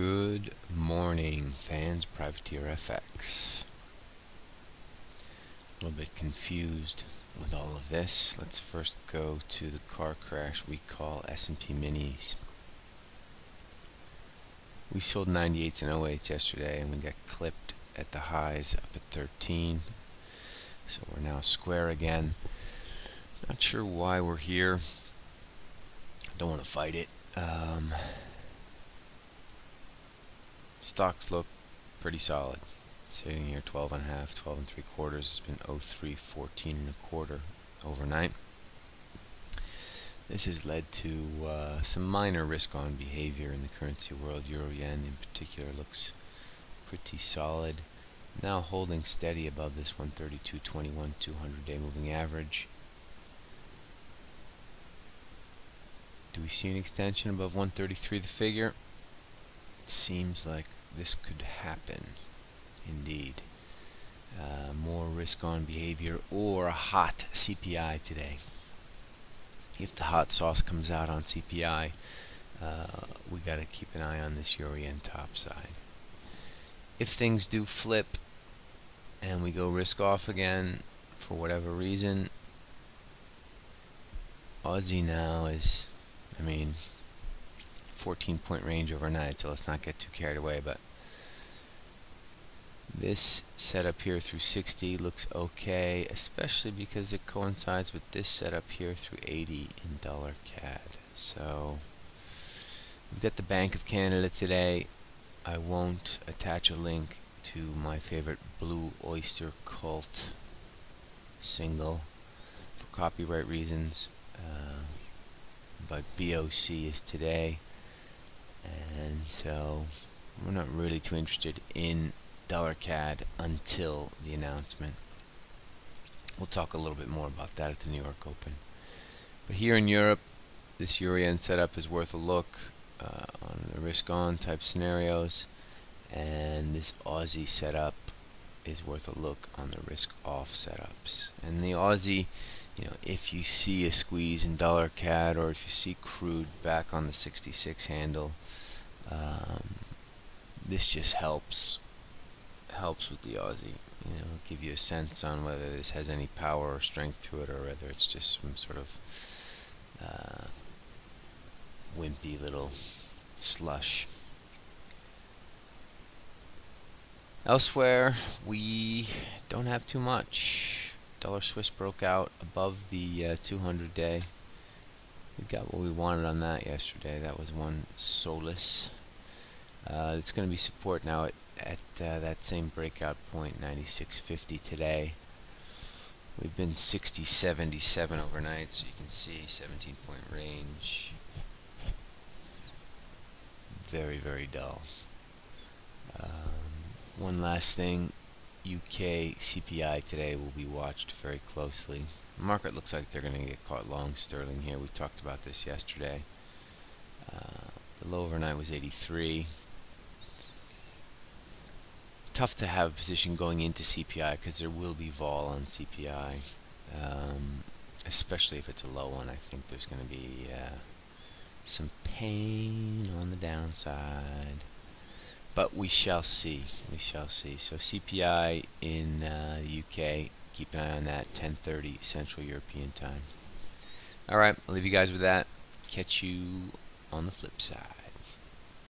Good morning, fans. Privateer FX. A little bit confused with all of this. Let's first go to the car crash we call S&P minis. We sold 98s and 08s yesterday, and we got clipped at the highs up at 13. So we're now square again. Not sure why we're here. Don't want to fight it. Stocks look pretty solid. Sitting here 12.5, 12 3/4. It's been 03, 14 1/4 overnight. This has led to some minor risk-on behavior in the currency world. EUR/yen in particular looks pretty solid. Now holding steady above this 132.21 200-day moving average. Do we see an extension above 133? The figure? It seems like this could happen. Indeed. More risk-on behavior or a hot CPI today. If the hot sauce comes out on CPI, we got to keep an eye on this EUR/yen top side. If things do flip and we go risk off again for whatever reason, Aussie now is, 14-point range overnight, so let's not get too carried away, but this setup here through 60 looks okay, especially because it coincides with this setup here through 80 in dollar CAD. So we've got the Bank of Canada today. I won't attach a link to my favorite Blue Oyster Cult single for copyright reasons, but BOC is today, and so we're not really too interested in dollar CAD until the announcement. We'll talk a little bit more about that at the New York Open. But here in Europe, this EUR/yen setup is worth a look on the risk-on type scenarios, and this Aussie setup is worth a look on the risk-off setups. And the Aussie, if you see a squeeze in dollar CAD or if you see crude back on the 66 handle, this just helps with the Aussie. Give you a sense on whether this has any power or strength to it, or whether it's just some sort of wimpy little slush. Elsewhere, we don't have too much. Dollar Swiss broke out above the 200-day. We got what we wanted on that yesterday. That was one solace. It's going to be support now at that same breakout point, 96.50 today. We've been 60.77 overnight, so you can see 17-point range. Very, very dull. One last thing, UK CPI today will be watched very closely. The market looks like they're going to get caught long sterling here. We talked about this yesterday. The low overnight was 83. Tough to have a position going into CPI because there will be vol on CPI, especially if it's a low one. I think there's going to be some pain on the downside, but we shall see. So CPI in the UK, keep an eye on that, 10:30 Central European time. All right, I'll leave you guys with that. Catch you on the flip side.